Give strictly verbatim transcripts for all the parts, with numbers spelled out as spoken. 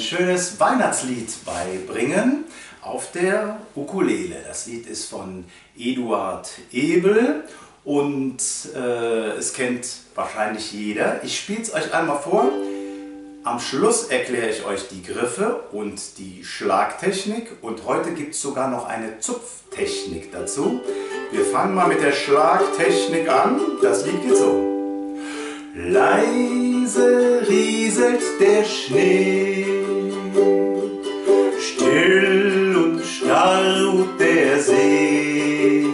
ein schönes Weihnachtslied beibringen auf der Ukulele. Das Lied ist von Eduard Ebel und äh, es kennt wahrscheinlich jeder. Ich spiele es euch einmal vor. Am Schluss erkläre ich euch die Griffe und die Schlagtechnik und heute gibt es sogar noch eine Zupftechnik dazu. Wir fangen mal mit der Schlagtechnik an. Das Lied geht so. Leise rieselt der Schnee, still und starr ruht der See.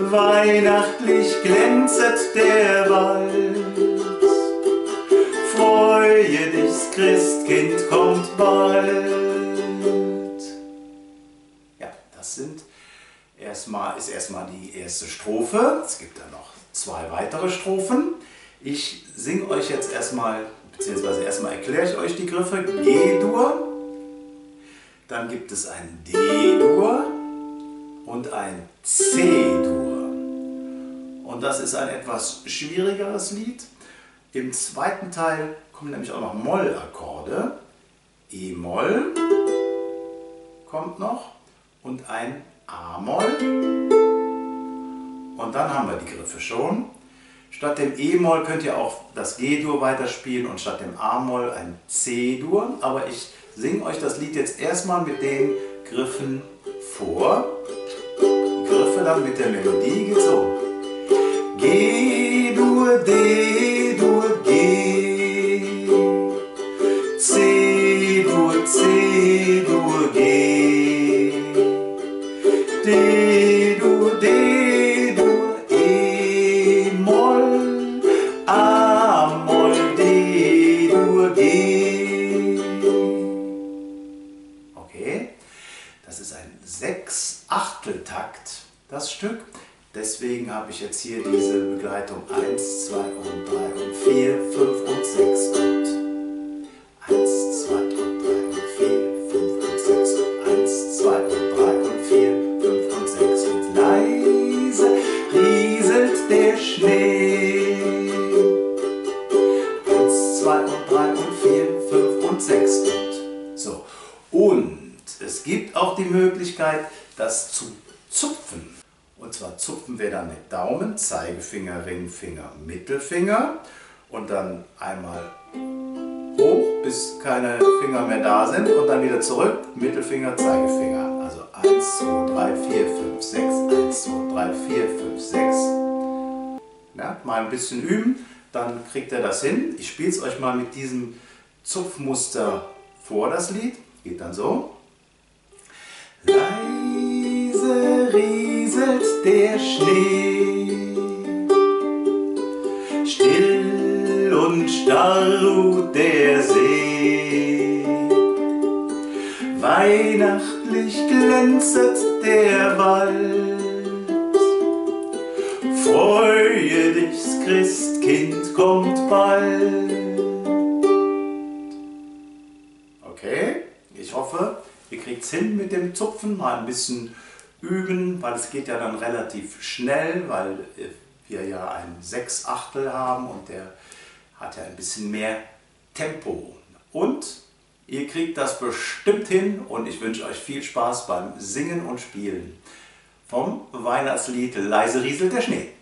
Weihnachtlich glänzet der Wald, freue dich, das Christkind kommt bald. Ja, das sind erstmal, ist erstmal die erste Strophe. Es gibt dann noch zwei weitere Strophen. Ich singe euch jetzt erstmal, beziehungsweise erstmal erkläre ich euch die Griffe. G-Dur, dann gibt es ein D-Dur und ein C-Dur. Und das ist ein etwas schwierigeres Lied. Im zweiten Teil kommen nämlich auch noch Moll-Akkorde. E-Moll kommt noch und ein A-Moll. Und dann haben wir die Griffe schon. Statt dem E-Moll könnt ihr auch das G-Dur weiterspielen und statt dem A-Moll ein C-Dur. Aber ich singe euch das Lied jetzt erstmal mit den Griffen vor. Die Griffe dann mit der Melodie geht so. G-Dur, D-Dur. C-Dur, G, D-Dur, D-Dur, E-Moll, A-Moll, D-Dur, G. Okay, das ist ein Sechs-Achtel-Takt, das Stück. Deswegen habe ich jetzt hier diese Begleitung eins, zwei und drei und vier, fünf und sechs und eins, zwei und drei und vier, fünf und sechs und eins, zwei und drei und vier, fünf und sechs und leise rieselt der Schnee. eins, zwei und drei und vier, fünf und sechs und so. Und es gibt auch die Möglichkeit, das zu zupfen. Und zwar zupfen wir dann mit Daumen, Zeigefinger, Ringfinger, Mittelfinger und dann einmal hoch, bis keine Finger mehr da sind und dann wieder zurück, Mittelfinger, Zeigefinger. Also eins, zwei, drei, vier, fünf, sechs, eins, zwei, drei, vier, fünf, sechs. Ja, mal ein bisschen üben, dann kriegt ihr das hin. Ich spiele es euch mal mit diesem Zupfmuster vor, das Lied. Geht dann so. Leise rieselt der Schnee, still und starr ruht der See. Weihnachtlich glänzet der Wald, freue dich, das Christkind kommt bald. Okay, ich hoffe, ihr kriegt es hin mit dem Zupfen, mal ein bisschen üben, weil es geht ja dann relativ schnell, weil wir ja ein Sechsachtel haben und der hat ja ein bisschen mehr Tempo. Und ihr kriegt das bestimmt hin und ich wünsche euch viel Spaß beim Singen und Spielen vom Weihnachtslied Leise rieselt der Schnee.